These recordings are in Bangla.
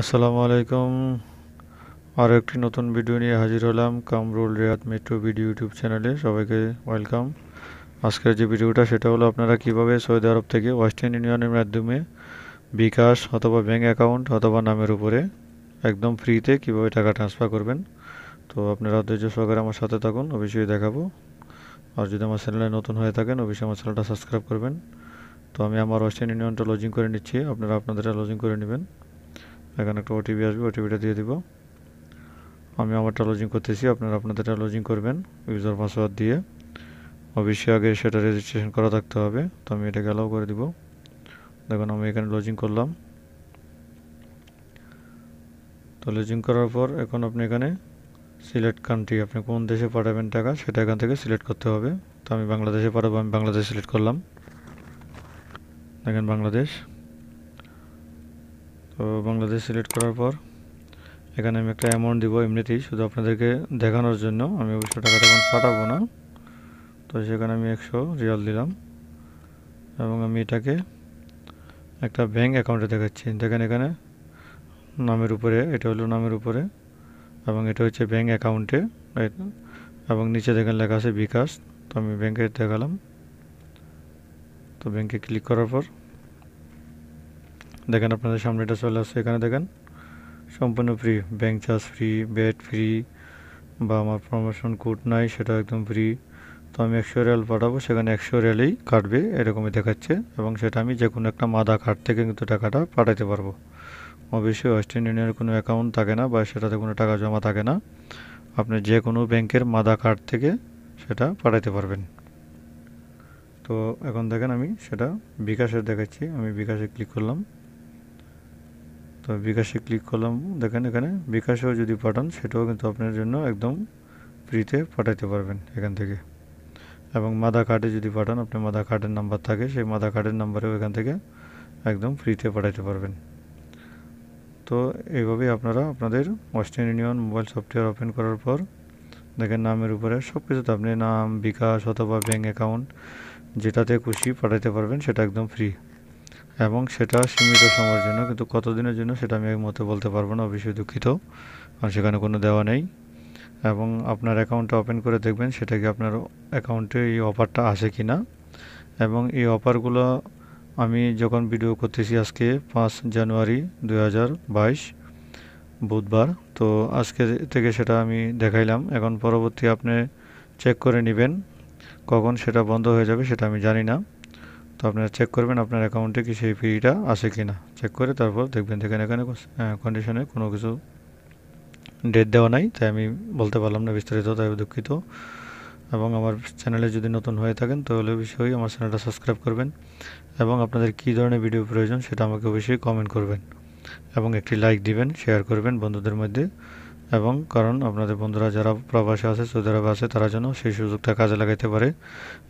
আসসালামু আলাইকুম और एक नतून भिडियो निये हाजिर हलाम Kamrul Riyad Metro BD YouTube channel सबाई के वेलकाम। आजकल जो भिडियोटा से हलो अपनारा क्यों सऊदी आरब के वेस्टर्न यूनियन माध्यमे বিকাশ अथवा बैंक अकाउंट अथवा नाम एकदम फ्रीते क्यों टाका ट्रांसफार करबें। तो अपनारा धैर्य सहकारे आमार साथे थाकुन, अवश्य देखाबो। और जो आमार चैनले नतून हये थाकेन अवश्य आमार चैनलटा सबस्क्राइब करबें। तो आमि आमार वेस्टर्न यूनियनटा लॉगिन करे निच्छि, अपनारा आपनादेरटा लॉगिन करे नेबेन। एखाने एकटा ओटीपी आसबे, ओटीपीटा दिये दिब। आमि आमारटा लॉगिन करतेछि, आपनारा आपनादेरटा लॉगिन करबेन यूजर पासवर्ड दिये। अवश्य आगे सेटा रेजिस्ट्रेशन करा थाकते होबे। तो आमि एटाके अलाउ करे दिब। देखुन आमि एखाने लॉगिन करलाम। तो लॉगिन करार पर एखन आपनि एखाने सिलेक्ट कान्ट्री, अपनी कौन देशे पाठाबेन टाका सेटा एखान थेके सिलेक्ट करते होबे। तो आमि बांग्लादेशे पाठाबो, आमि बांग्लादेश सिलेक्ट करलाम। देखें बांग्लादेश। तो बांग्लादेश सिलेक्ट करार पर एखाने आमि एकटा अ্যামাউন্ট দিব এমনিতেই শুধু আপনাদেরকে দেখানোর জন্য। আমি অবশ্য টাকাটা এখন পাঠাবো না। তো সেখানে আমি 100 রিয়াল দিলাম এবং আমি এটাকে একটা ব্যাংক অ্যাকাউন্টে দেখাচ্ছি। দেখেন এখানে নামের উপরে, এটা হলো নামের উপরে এবং এটা হচ্ছে ব্যাংক অ্যাকাউন্টে, এবং নিচে দেখেন লেখা আছে বিকাশ। তো আমি ব্যাংকে দেখালাম। তো ব্যাংকে ক্লিক করার পর দেখেন আপনাদের সামনে এটা চলে আসছে। এখানে দেখেন সম্পূর্ণ free, bank charge free, VAT free, বা আমার প্রমোশন কোড নাই সেটা একদম ফ্রি। তো আমি 100 রিয়াল পাঠাবো, সেখানে 100 রিয়ালই কাটবে এরকমই দেখাচ্ছে। এবং সেটা আমি যে কোনো একটা মাদা কার্ড থেকে কিন্তু টাকাটা পাঠাতে পারবো। অবশ্যই ওয়েস্টার্ন ইউনিয়নের কোনো অ্যাকাউন্ট থাকে না বা সেটাতে কোনো টাকা জমা থাকে না। আপনি যে কোনো ব্যাংকের মাদা কার্ড থেকে সেটা পাঠাতে পারবেন। তো এখন দেখেন আমি সেটা বিকাশে দেখাচ্ছি। আমি বিকাশে ক্লিক করলাম। তো বিকাশে ক্লিক করলাম। দেখেন এখানে বিকাশেও যদি পাঠান সেটাও কিন্তু আপনার জন্য একদম ফ্রিতে পাঠাতে পারবেন এখান থেকে। এবং মাদা কার্ডে যদি পাঠান, আপনার মাদা কার্ডের নাম্বার থাকে, সেই মাদা কার্ডের নাম্বারেও এখান থেকে একদম ফ্রিতে পাঠাতে পারবেন। তো এইভাবেই আপনারা আপনাদের Western Union mobile software open করার পর দেখেন নামের উপরে সব কিছুতে আপনি নাম, বিকাশ অথবা ব্যাঙ্ক অ্যাকাউন্ট যেটাতে খুশি পাঠাতে পারবেন, সেটা একদম ফ্রি। এবং সেটা সীমিত সময়ের জন্য, কিন্তু কতদিনের জন্য সেটা আমি মতে বলতে পারবো না, অবশ্যই দুঃখিত, কারণ সেখানে কোনো দেওয়া নেই। এবং আপনার অ্যাকাউন্টটা ওপেন করে দেখবেন সেটা কি আপনার অ্যাকাউন্টে এই অফারটা আসে কি না। এবং এই অফারগুলো আমি যখন ভিডিও করতেছি আজকে 5 জানুয়ারি 2022 বুধবার। তো আজকে থেকে সেটা আমি দেখাইলাম। এখন পরবর্তী আপনি চেক করে নেবেন কখন সেটা বন্ধ হয়ে যাবে সেটা আমি জানি না। তো আপনারা চেক করবেন আপনার অ্যাকাউন্টে কি সেই ফ্রিটা আসে কি না, চেক করে তারপর দেখবেন। দেখেন এখানে কন্ডিশনে কোনো কিছু ডেট দেওয়া নাই, তাই আমি বলতে পারলাম না বিস্তারিত, তাই দুঃখিত। এবং আমার চ্যানেলে যদি নতুন হয়ে থাকেন তাহলে অবশ্যই আমার চ্যানেলটা সাবস্ক্রাইব করবেন। এবং আপনাদের কী ধরনের ভিডিও প্রয়োজন সেটা আমাকে অবশ্যই কমেন্ট করবেন এবং একটি লাইক দিবেন, শেয়ার করবেন বন্ধুদের মধ্যে। এবং কারণ আপনাদের বন্ধুরা যারা প্রবাসে আছে, সৌদি আরবে আছে, তারা যেন সেই সুযোগটা কাজে লাগাইতে পারে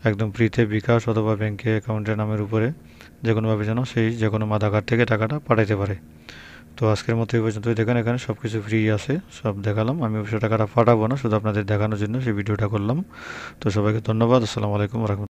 একদম ফ্রিতে। বিকাশ অথবা ব্যাংকে অ্যাকাউন্টের নামের উপরে যে কোনোভাবে যেন সেই যে কোনো মাদা কার্ড থেকে টাকাটা পাঠাইতে পারে। তো আজকের মতো এই পর্যন্তই। দেখেন এখানে সব কিছু ফ্রি আছে, সব দেখালাম। আমি অবশ্য টাকাটা পাঠাবো না, শুধু আপনাদের দেখানোর জন্য সেই ভিডিওটা করলাম। তো সবাইকে ধন্যবাদ। আসসালামু আলাইকুম।